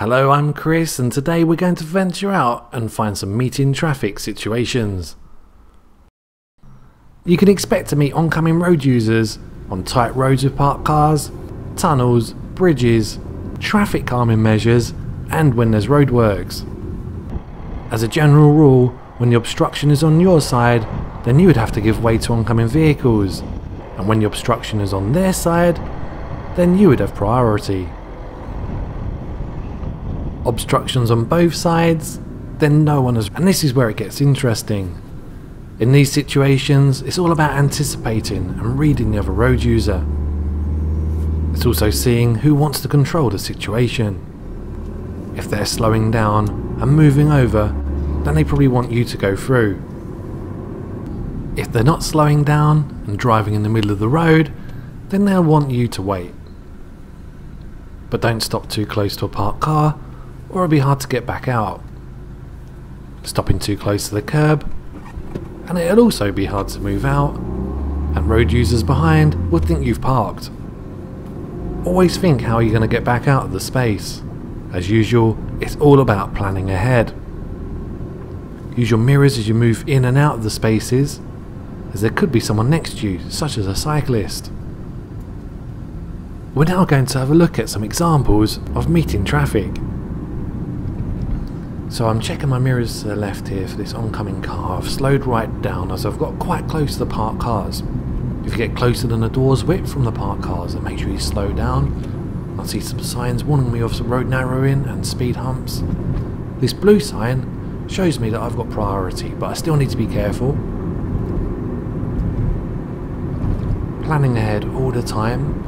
Hello, I'm Chris, and today we're going to venture out and find some meeting traffic situations. You can expect to meet oncoming road users on tight roads with parked cars, tunnels, bridges, traffic calming measures, and when there's roadworks. As a general rule, when the obstruction is on your side, then you would have to give way to oncoming vehicles, and when the obstruction is on their side, then you would have priority. Obstructions on both sides, then no one has, and this is where it gets interesting. In these situations, it's all about anticipating and reading the other road user. It's also seeing who wants to control the situation. If they're slowing down and moving over, then they probably want you to go through. If they're not slowing down and driving in the middle of the road, then they'll want you to wait. But don't stop too close to a parked car, or it'll be hard to get back out. Stopping too close to the curb, and it'll also be hard to move out, and road users behind will think you've parked. Always think how you're going to get back out of the space. As usual, it's all about planning ahead. Use your mirrors as you move in and out of the spaces, as there could be someone next to you, such as a cyclist. We're now going to have a look at some examples of meeting traffic. So I'm checking my mirrors to the left here for this oncoming car. I've slowed right down as I've got quite close to the parked cars. If you get closer than a door's width from the parked cars, then make sure you slow down. I see some signs warning me of some road narrowing and speed humps. This blue sign shows me that I've got priority, but I still need to be careful. Planning ahead all the time.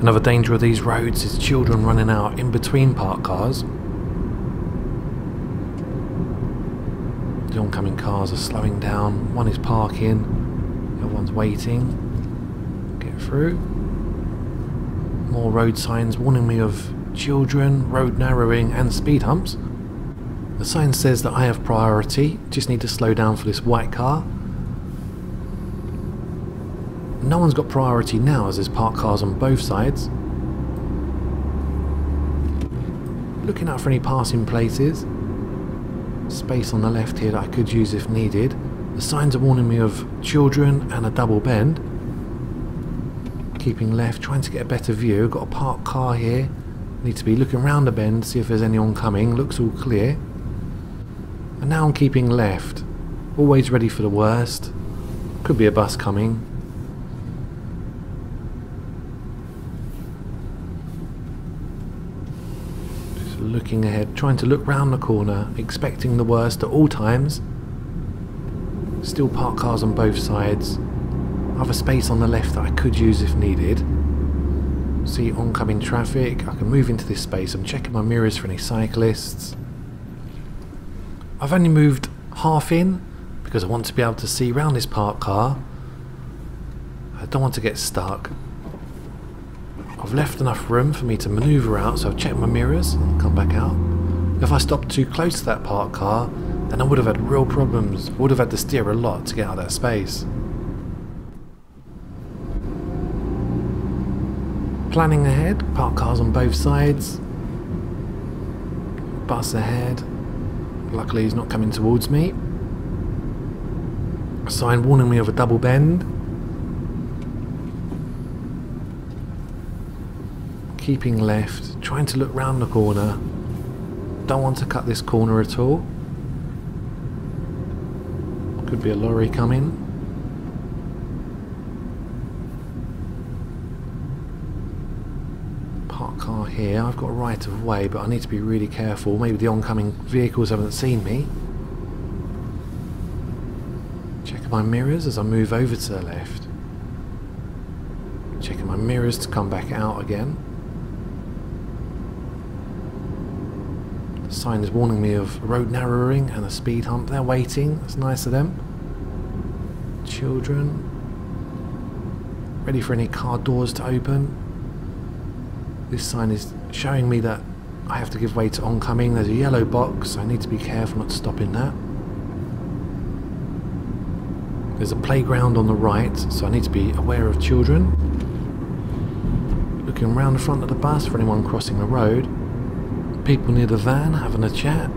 Another danger of these roads is children running out in between parked cars. The oncoming cars are slowing down, one is parking, the other one's waiting. Get through. More road signs warning me of children, road narrowing and speed humps. The sign says that I have priority, just need to slow down for this white car. No one's got priority now as there's parked cars on both sides. Looking out for any passing places. Space on the left here that I could use if needed. The signs are warning me of children and a double bend. Keeping left, trying to get a better view. Got a parked car here. Need to be looking round the bend, see if there's any oncoming. Looks all clear. And now I'm keeping left. Always ready for the worst. Could be a bus coming. Looking ahead, trying to look round the corner, expecting the worst at all times. Still parked cars on both sides. I have a space on the left that I could use if needed. See oncoming traffic, I can move into this space. I'm checking my mirrors for any cyclists. I've only moved half in because I want to be able to see round this parked car. I don't want to get stuck. I've left enough room for me to manoeuvre out, so I've checked my mirrors and come back out. If I stopped too close to that parked car, then I would have had real problems. I would have had to steer a lot to get out of that space. Planning ahead, parked cars on both sides. Bus ahead. Luckily he's not coming towards me. A sign warning me of a double bend. Keeping left, trying to look round the corner. Don't want to cut this corner at all. Could be a lorry coming. Parked car here. I've got right of way, but I need to be really careful. Maybe the oncoming vehicles haven't seen me. Checking my mirrors as I move over to the left. Checking my mirrors to come back out again. Sign is warning me of road narrowing and a speed hump. They're waiting, that's nice of them. Children. Ready for any car doors to open. This sign is showing me that I have to give way to oncoming. There's a yellow box, so I need to be careful not to stop in that. There's a playground on the right, so I need to be aware of children. looking round the front of the bus for anyone crossing the road, people near the van having a chat,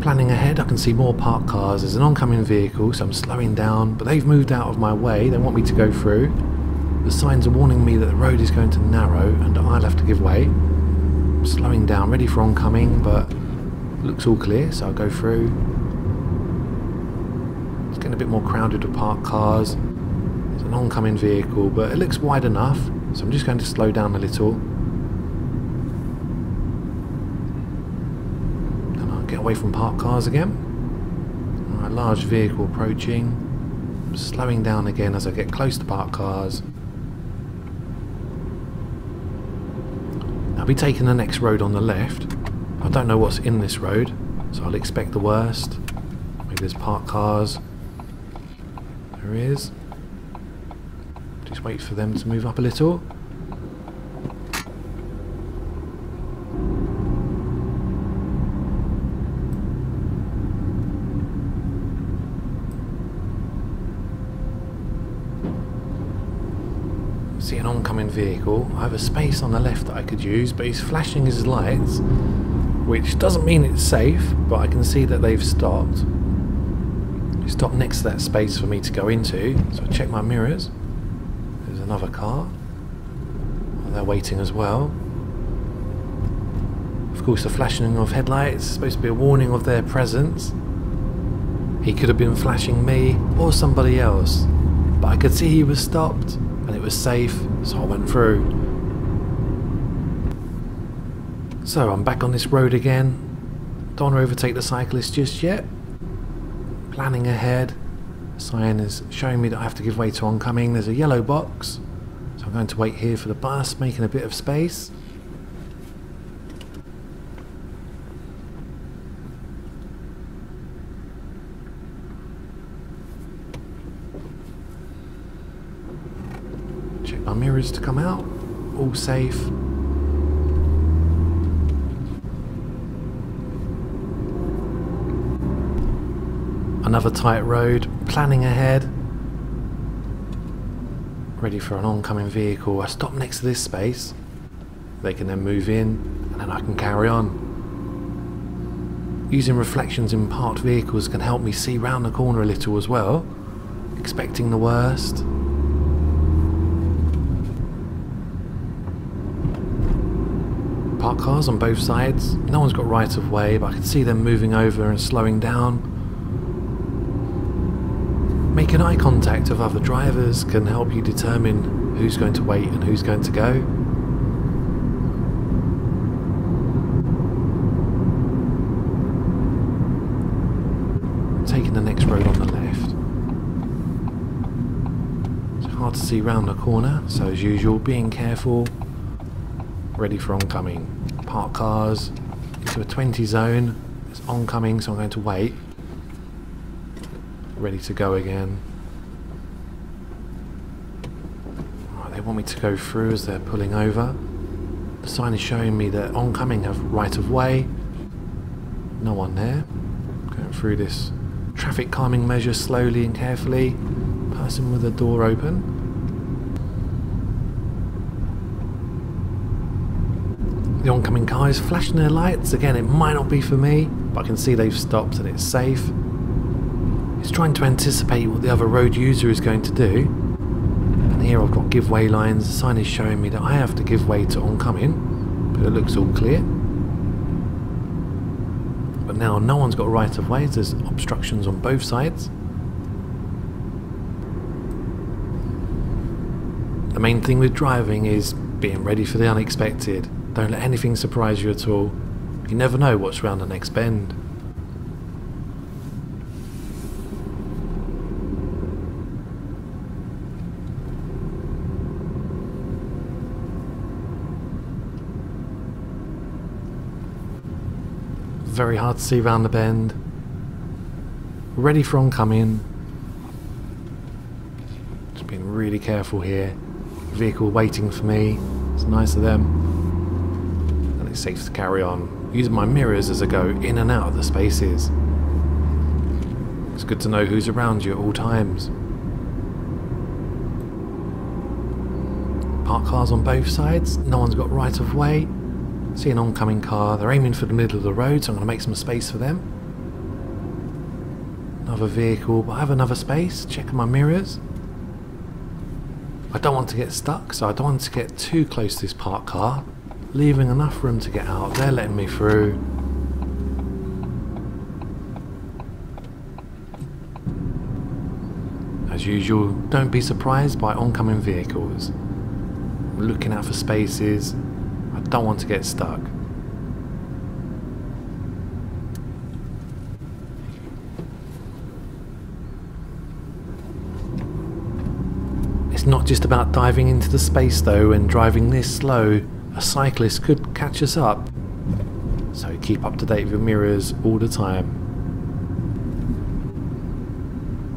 planning ahead. I can see more parked cars. There's an oncoming vehicle, so I'm slowing down, but they've moved out of my way. They want me to go through. The signs are warning me that the road is going to narrow and I'll have to give way. I'm slowing down, ready for oncoming, but looks all clear, so I'll go through. It's getting a bit more crowded with parked cars. There's an oncoming vehicle, but it looks wide enough, so I'm just going to slow down a little. Away from parked cars again. A large vehicle approaching. I'm slowing down again as I get close to parked cars. I'll be taking the next road on the left. I don't know what's in this road, so I'll expect the worst. Maybe there's parked cars. There is. Just wait for them to move up a little. See an oncoming vehicle. I have a space on the left that I could use, but he's flashing his lights, which doesn't mean it's safe, but I can see that they've stopped. They stopped next to that space for me to go into, so I check my mirrors. There's another car. They're waiting as well. Of course, the flashing of headlights is supposed to be a warning of their presence. He could have been flashing me or somebody else, but I could see he was stopped. And it was safe, so I went through. So I'm back on this road again. Don't want to overtake the cyclist just yet. Planning ahead. The sign is showing me that I have to give way to oncoming. There's a yellow box, so I'm going to wait here for the bus, making a bit of space. Our mirrors to come out, all safe. Another tight road, planning ahead. Ready for an oncoming vehicle. I stop next to this space. They can then move in and then I can carry on. Using reflections in parked vehicles can help me see round the corner a little as well. Expecting the worst. Parked cars on both sides. No one's got right of way, but I can see them moving over and slowing down. Making eye contact with other drivers can help you determine who's going to wait and who's going to go. Taking the next road on the left. It's hard to see round the corner, so as usual, being careful. Ready for oncoming. Parked cars into a 20 zone. It's oncoming, so I'm going to wait. Ready to go again. Oh, they want me to go through as they're pulling over. The sign is showing me that oncoming have right of way. No one there. Going through this traffic calming measure slowly and carefully. Person with the door open. The oncoming car is flashing their lights. Again, it might not be for me, but I can see they've stopped and it's safe. It's trying to anticipate what the other road user is going to do. And here I've got give way lines. The sign is showing me that I have to give way to oncoming, but it looks all clear. But now no one's got right of way, so there's obstructions on both sides. The main thing with driving is being ready for the unexpected. Don't let anything surprise you at all. You never know what's round the next bend. Very hard to see round the bend. Ready for oncoming. Just being really careful here. Vehicle waiting for me. It's nice of them. Safe to carry on. Using my mirrors as I go in and out of the spaces. It's good to know who's around you at all times. Parked cars on both sides, no one's got right of way. See an oncoming car, they're aiming for the middle of the road, so I'm going to make some space for them. Another vehicle, but I have another space, checking my mirrors. I don't want to get stuck, so I don't want to get too close to this parked car. Leaving enough room to get out, they're letting me through. As usual, don't be surprised by oncoming vehicles. I'm looking out for spaces, I don't want to get stuck. It's not just about diving into the space though, and driving this slow, a cyclist could catch us up. So keep up to date with your mirrors all the time.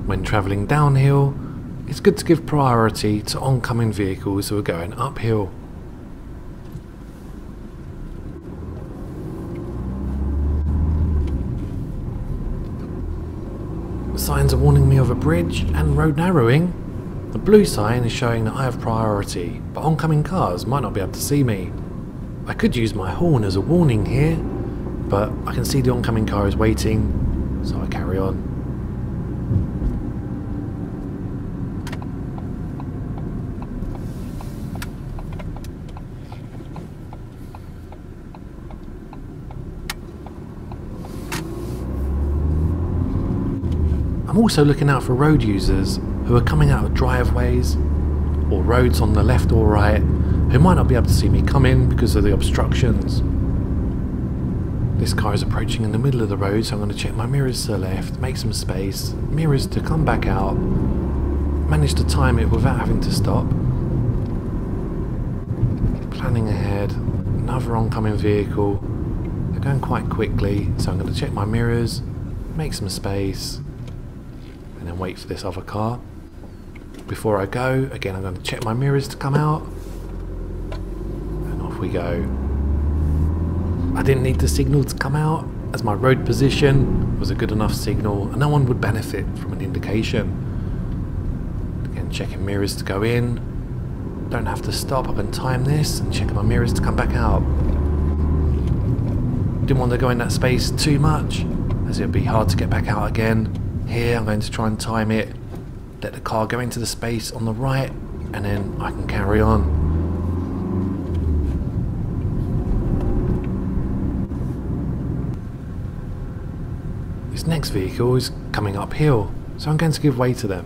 When travelling downhill, it's good to give priority to oncoming vehicles who are going uphill. The signs are warning me of a bridge and road narrowing. The blue sign is showing that I have priority, but oncoming cars might not be able to see me. I could use my horn as a warning here, but I can see the oncoming car is waiting, so I carry on. I'm also looking out for road users who are coming out of driveways or roads on the left or right who might not be able to see me come in because of the obstructions. This car is approaching in the middle of the road, so I'm going to check my mirrors to the left, make some space, mirrors to come back out, manage to time it without having to stop. Planning ahead, another oncoming vehicle, they're going quite quickly, so I'm going to check my mirrors, make some space, and then wait for this other car. Before I go, again I'm going to check my mirrors to come out, and off we go. I didn't need the signal to come out, as my road position was a good enough signal and no one would benefit from an indication. Again, checking mirrors to go in, don't have to stop, I can time this, and checking my mirrors to come back out. Didn't want to go in that space too much, as it would be hard to get back out again. Here I'm going to try and time it, let the car go into the space on the right, and then I can carry on. This next vehicle is coming uphill, so I'm going to give way to them.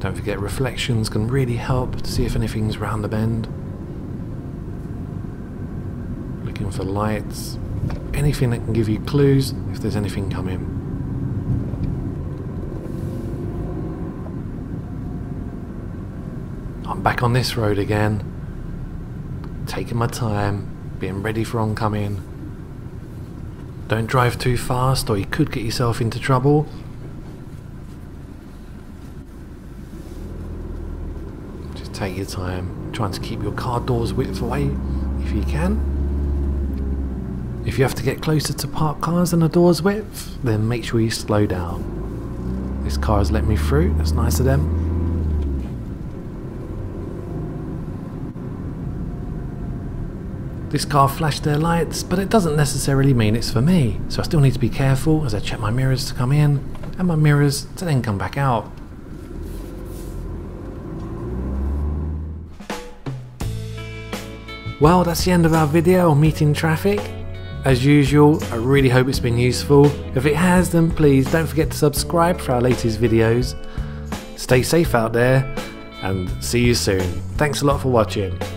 Don't forget, reflections can really help to see if anything's round the bend. Looking for lights, anything that can give you clues if there's anything coming. I'm back on this road again, taking my time, being ready for oncoming. Don't drive too fast or you could get yourself into trouble. Take your time, trying to keep your car doors width away if you can. If you have to get closer to parked cars than a door's width, then make sure you slow down. This car has let me through, that's nice of them. This car flashed their lights, but it doesn't necessarily mean it's for me, so I still need to be careful as I check my mirrors to come in and my mirrors to then come back out. Well, that's the end of our video on meeting traffic. As usual, I really hope it's been useful. If it has, then please don't forget to subscribe for our latest videos. Stay safe out there and see you soon. Thanks a lot for watching.